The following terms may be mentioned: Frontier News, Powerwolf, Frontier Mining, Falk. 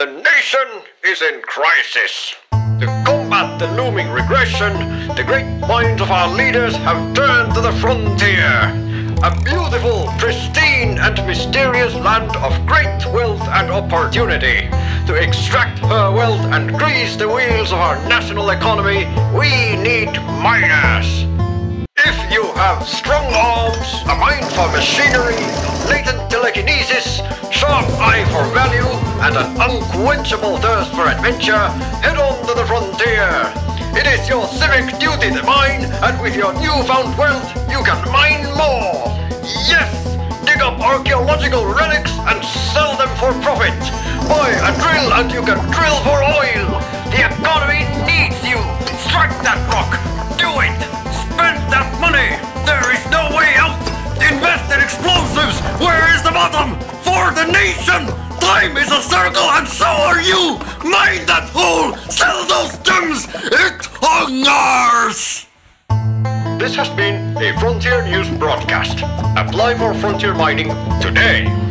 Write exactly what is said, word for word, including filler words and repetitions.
The nation is in crisis. To combat the looming regression, the great minds of our leaders have turned to the frontier, a beautiful, pristine and mysterious land of great wealth and opportunity. To extract her wealth and grease the wheels of our national economy, we need miners. If you have strong arms, a mind for machinery, latent telekinesis, sharp eye for value, and an unquenchable thirst for adventure, head on to the frontier. It is your civic duty to mine, and with your newfound wealth, you can mine more. Yes! Dig up archaeological relics and sell them for profit. Buy a drill and you can drill for oil. The economy needs you. Strike that rock. Do it. Spend that money. There is no way out. Invest in explosives. Where is the bottom? For the nation! Time is a circle and so are you! Mine that hole! Sell those gems! It hungers! This has been a Frontier News broadcast. Apply for Frontier Mining today!